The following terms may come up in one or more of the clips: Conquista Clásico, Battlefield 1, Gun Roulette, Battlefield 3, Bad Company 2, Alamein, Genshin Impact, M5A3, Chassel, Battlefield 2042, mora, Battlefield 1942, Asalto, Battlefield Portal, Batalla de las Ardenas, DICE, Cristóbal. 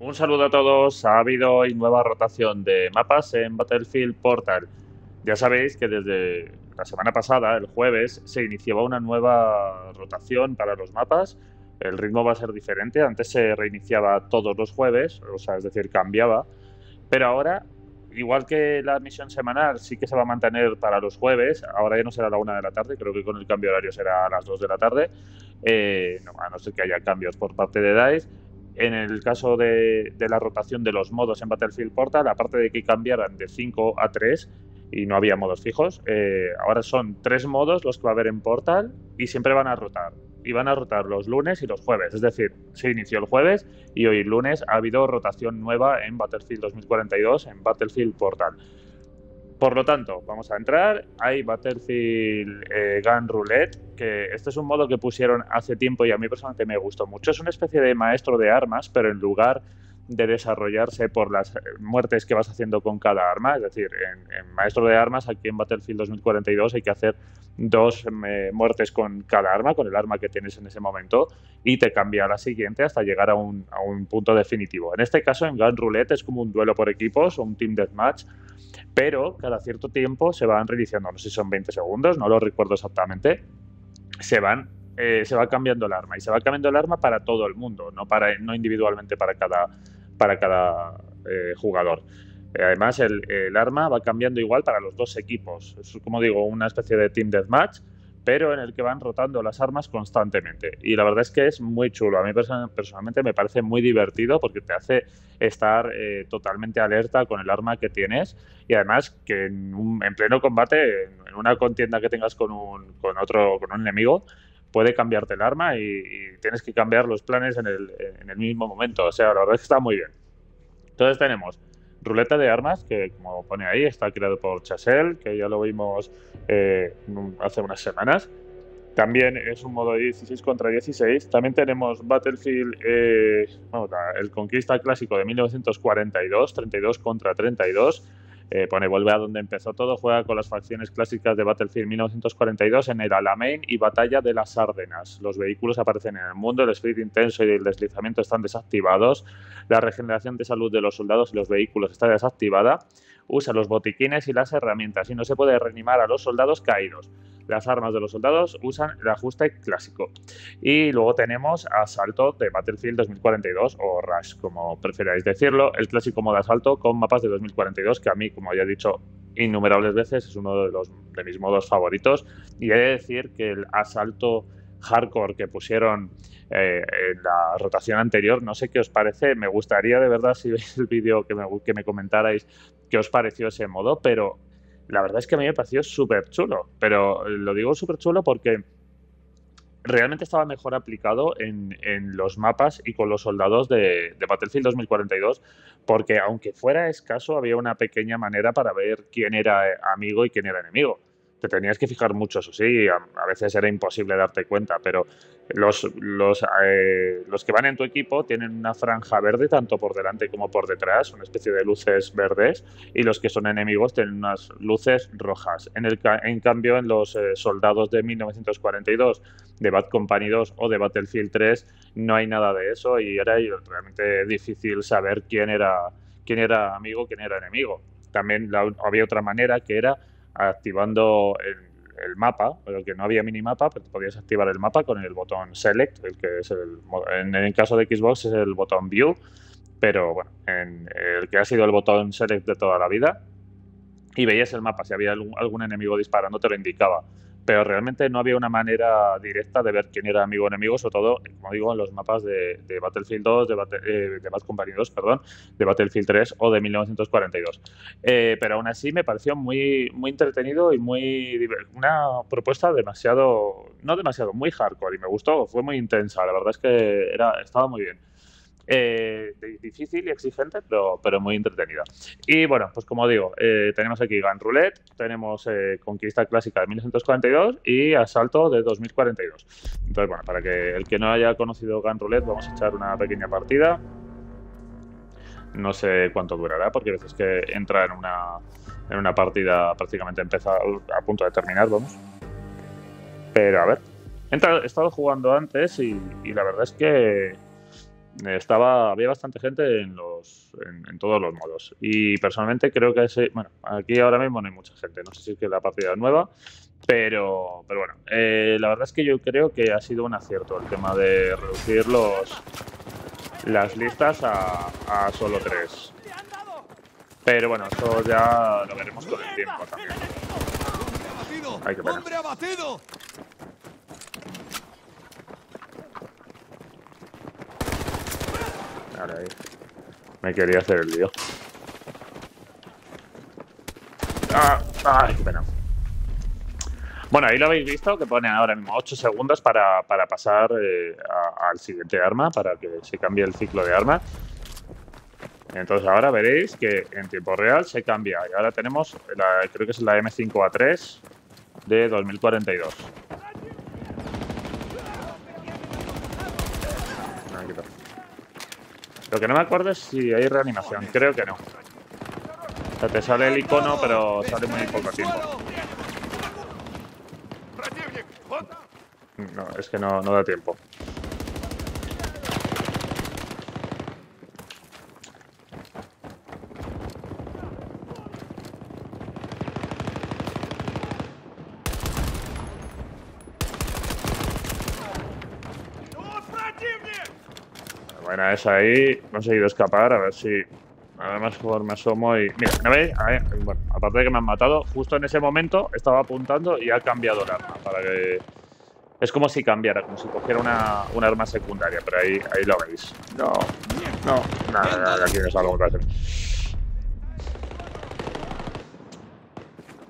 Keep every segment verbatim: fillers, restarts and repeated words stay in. Un saludo a todos. Ha habido hoy nueva rotación de mapas en Battlefield Portal. Ya sabéis que desde la semana pasada, el jueves, se iniciaba una nueva rotación para los mapas. El ritmo va a ser diferente. Antes se reiniciaba todos los jueves, o sea, es decir, cambiaba. Pero ahora, igual que la misión semanal sí que se va a mantener para los jueves, ahora ya no será a la una de la tarde, creo que con el cambio de horario será a las dos de la tarde, eh, no, a no ser que haya cambios por parte de DICE. En el caso de, de la rotación de los modos en Battlefield Portal, aparte de que cambiaran de cinco a tres y no había modos fijos, eh, ahora son tres modos los que va a haber en Portal y siempre van a rotar. Y van a rotar los lunes y los jueves, es decir, se inició el jueves y hoy lunes ha habido rotación nueva en Battlefield dos mil cuarenta y dos, en Battlefield Portal. Por lo tanto, vamos a entrar, hay Battlefield eh, Gun Roulette, que este es un modo que pusieron hace tiempo y a mí personalmente me gustó mucho. Es una especie de maestro de armas, pero en lugar de desarrollarse por las muertes que vas haciendo con cada arma, es decir, en, en Maestro de Armas, aquí en Battlefield dos mil cuarenta y dos hay que hacer dos eh, muertes con cada arma, con el arma que tienes en ese momento, y te cambia a la siguiente hasta llegar a un, a un punto definitivo. En este caso, en Gun Roulette es como un duelo por equipos o un Team Deathmatch, pero cada cierto tiempo se van reiniciando, no sé si son veinte segundos, no lo recuerdo exactamente, se van... Eh, se va cambiando el arma y se va cambiando el arma para todo el mundo, no, para, no individualmente para cada, para cada eh, jugador. Eh, además, el, el arma va cambiando igual para los dos equipos. Es, como digo, una especie de Team Deathmatch, pero en el que van rotando las armas constantemente. Y la verdad es que es muy chulo. A mí personalmente me parece muy divertido porque te hace estar eh, totalmente alerta con el arma que tienes. Y además que en, un, en pleno combate, en una contienda que tengas con un, con otro, con un enemigo, puede cambiarte el arma y, y tienes que cambiar los planes en el, en el mismo momento. O sea, la verdad es que está muy bien. Entonces tenemos ruleta de armas, que como pone ahí, está creado por Chassel, que ya lo vimos eh, hace unas semanas. También es un modo de dieciséis contra dieciséis. También tenemos Battlefield, eh, bueno, el Conquista Clásico de mil novecientos cuarenta y dos, treinta y dos contra treinta y dos. Eh, pone vuelve a donde empezó todo, juega con las facciones clásicas de Battlefield mil novecientos cuarenta y dos en el Alamein y Batalla de las Ardenas. Los vehículos aparecen en el mundo, el sprint intenso y el deslizamiento están desactivados, la regeneración de salud de los soldados y los vehículos está desactivada, usa los botiquines y las herramientas y no se puede reanimar a los soldados caídos. Las armas de los soldados usan el ajuste clásico. Y luego tenemos Asalto de Battlefield dos mil cuarenta y dos o Rush, como preferáis decirlo, el clásico modo asalto con mapas de dos mil cuarenta y dos que a mí, como ya he dicho innumerables veces, es uno de, los, de mis modos favoritos. Y he de decir que el asalto hardcore que pusieron eh, en la rotación anterior, no sé qué os parece, me gustaría de verdad, si veis el vídeo, que me, que me comentarais qué os pareció ese modo, pero la verdad es que a mí me pareció súper chulo, pero lo digo súper chulo porque realmente estaba mejor aplicado en, en los mapas y con los soldados de, de Battlefield dos mil cuarenta y dos, porque aunque fuera escaso, había una pequeña manera para ver quién era amigo y quién era enemigo. Te tenías que fijar mucho, eso sí, a, a veces era imposible darte cuenta, pero los, los, eh, los que van en tu equipo tienen una franja verde tanto por delante como por detrás, una especie de luces verdes, y los que son enemigos tienen unas luces rojas. En, el, en cambio, en los eh, soldados de mil novecientos cuarenta y dos, de Bad Company dos o de Battlefield tres, no hay nada de eso y era realmente difícil saber quién era, quién era amigo, quién era enemigo. También la, había otra manera que era activando el, el mapa, pero que no había minimapa, pero podías activar el mapa con el botón Select, el que es el, en el caso de Xbox es el botón View, pero bueno, en el que ha sido el botón Select de toda la vida, y veías el mapa, si había algún, algún enemigo disparando te lo indicaba, pero realmente no había una manera directa de ver quién era amigo o enemigo, sobre todo, como digo, en los mapas de, de Battlefield dos, de, Bat eh, de Bad Company dos, perdón, de Battlefield tres o de mil novecientos cuarenta y dos. Eh, pero aún así me pareció muy, muy entretenido y muy una propuesta demasiado, no demasiado, muy hardcore y me gustó, fue muy intensa, la verdad es que era, estaba muy bien. Eh, difícil y exigente, pero, pero muy entretenida. Y bueno, pues como digo, eh, tenemos aquí Gun Roulette, tenemos eh, Conquista Clásica de mil novecientos cuarenta y dos y Asalto de dos mil cuarenta y dos. Entonces, bueno, para que el que no haya conocido Gun Roulette, vamos a echar una pequeña partida. No sé cuánto durará, porque a veces que entra en una, en una partida prácticamente empieza a punto de terminar, vamos. Pero a ver, he estado jugando antes y, y la verdad es que estaba, había bastante gente en, los, en, en todos los modos. Y personalmente creo que ese, bueno, aquí ahora mismo no hay mucha gente, no sé si es que la partida es nueva, pero, pero bueno, eh, la verdad es que yo creo que ha sido un acierto el tema de reducir los, las listas a, a solo tres. Pero bueno, eso ya lo veremos con el tiempo también. Ay, qué pena. Ahí. Me quería hacer el lío. Ah, ¡ay, qué pena! Bueno, ahí lo habéis visto, que pone ahora mismo ocho segundos para, para pasar eh, a, al siguiente arma, para que se cambie el ciclo de arma. Entonces ahora veréis que en tiempo real se cambia. Y ahora tenemos, la, creo que es la M cinco A tres de dos mil cuarenta y dos. Lo que no me acuerdo es si hay reanimación. Creo que no. O sea, te sale el icono, pero sale muy poco tiempo. No, es que no, no da tiempo. Buena esa ahí, no he conseguido escapar, a ver si... Además, mejor me asomo y... Mira, ¿no veis? A ver, bueno, aparte de que me han matado, justo en ese momento estaba apuntando y ha cambiado el arma para que... Es como si cambiara, como si cogiera una, una arma secundaria, pero ahí, ahí lo veis. No, no, nada, nada, aquí no salgo, parece.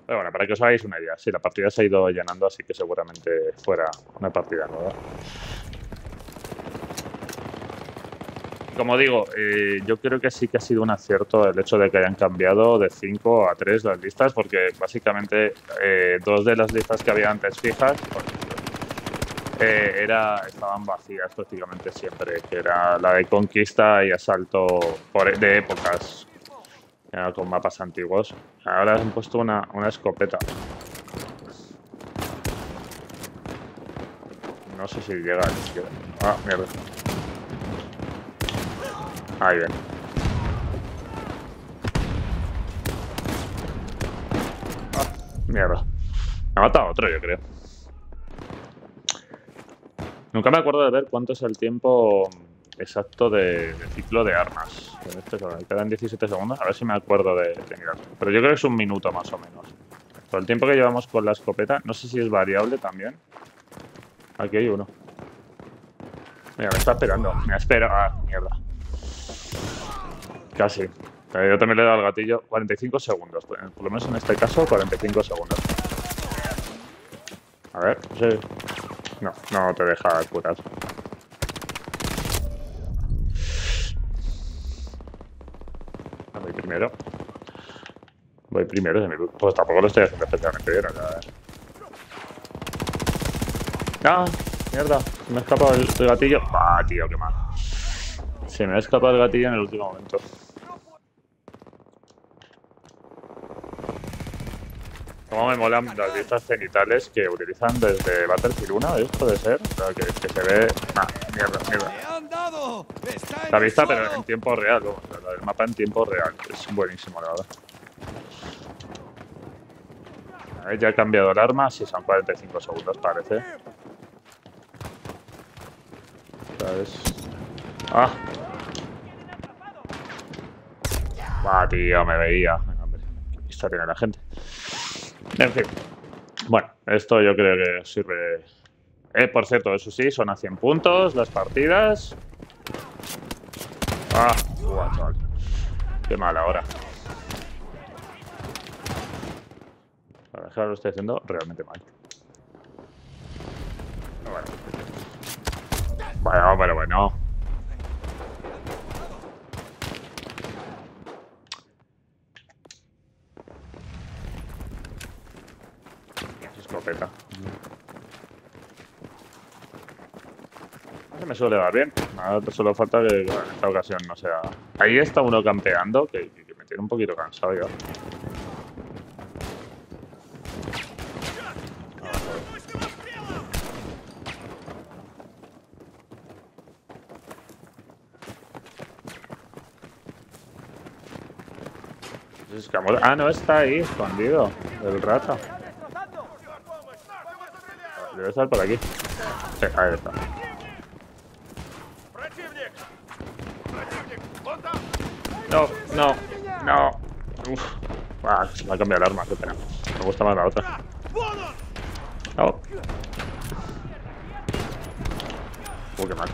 Pero bueno, para que os hagáis una idea, sí, la partida se ha ido llenando, así que seguramente fuera una partida nueva. Como digo, eh, yo creo que sí que ha sido un acierto el hecho de que hayan cambiado de cinco a tres las listas, porque básicamente eh, dos de las listas que había antes fijas pues, eh, era, estaban vacías prácticamente siempre, que era la de Conquista y Asalto por, de épocas, ya, con mapas antiguos. Ahora han puesto una, una escopeta. No sé si llega a la izquierda. Ah, mierda. Ahí bien. Ah, mierda. Me ha matado otro, yo creo. Nunca me acuerdo de ver cuánto es el tiempo exacto de, de ciclo de armas. Este, quedan diecisiete segundos. A ver si me acuerdo de, de mirarlo. Pero yo creo que es un minuto más o menos. Por el tiempo que llevamos con la escopeta, no sé si es variable también. Aquí hay uno. Mira, me está esperando. Me espera. Ah, mierda. Casi. Yo también le he dado al gatillo. cuarenta y cinco segundos. Por lo menos en este caso, cuarenta y cinco segundos. A ver, sí. No, no te deja curar. Voy primero. Voy primero. Pues tampoco lo estoy haciendo especialmente bien. A ver. ¡Ah! ¡Mierda! Me ha escapado el, el gatillo. ¡Ah, tío! ¡Qué mal! Se me ha escapado el gatillo en el último momento. Como me molan las listas cenitales que utilizan desde Battlefield uno, ¿eh? Puede ser. O sea, que, que se ve. Ah, mierda, mierda. La vista, pero en tiempo real. O sea, el mapa en tiempo real. Es buenísimo, la verdad. A ver, ya he cambiado el arma. Sí, son cuarenta y cinco segundos, parece. ¿Sabes? Ah. Ah, tío, me veía. ¿Qué vista tiene la gente? En fin. Bueno, esto yo creo que sirve. Eh, por cierto, eso sí, son a cien puntos las partidas. Ah, uah, chaval. Qué mal ahora. Para dejar lo estoy haciendo realmente mal. Bueno, pero bueno. Escopeta. Se me suele dar bien. Ahora solo falta que en esta ocasión no sea. Ahí está uno campeando, que, que me tiene un poquito cansado ya. Ah, no, está ahí, escondido. El rata. Debe estar por aquí. Sí, ahí está. No, no, no. Uf. Ah, se me ha cambiado el arma, qué pena. Me gusta más la otra. Oh. Uh, qué mal.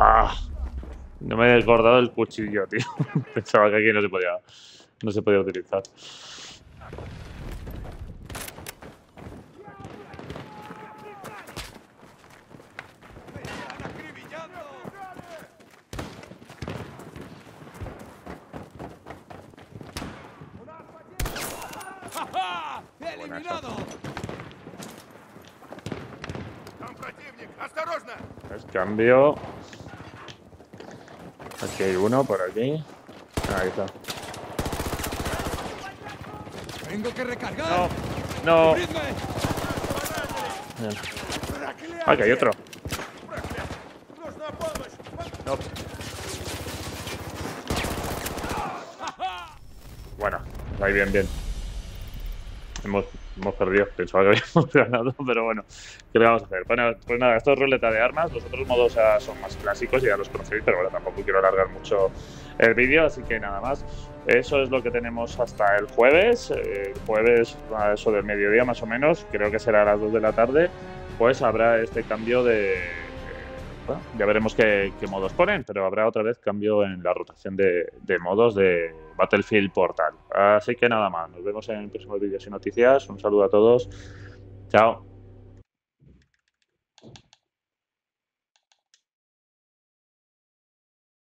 Ah, no me he desbordado el cuchillo, tío. Pensaba que aquí no se podía, no se podía utilizar. Cambio. Aquí hay uno por aquí. Ahí está. Tengo que recargar. No, no. Ah, que hay otro. No. Bueno, ahí bien, bien. Hemos. Hemos perdido, pensaba que habíamos ganado, pero bueno, ¿qué le vamos a hacer? Bueno, pues nada, esto es ruleta de armas, los otros modos ya son más clásicos, ya los conocéis, pero bueno, tampoco quiero alargar mucho el vídeo, así que nada más. Eso es lo que tenemos hasta el jueves, el jueves a eso del mediodía más o menos, creo que será a las dos de la tarde, pues habrá este cambio de... Bueno, ya veremos qué, qué modos ponen, pero habrá otra vez cambio en la rotación de, de modos de Battlefield Portal. Así que nada más, nos vemos en próximos vídeos y noticias. Un saludo a todos. Chao.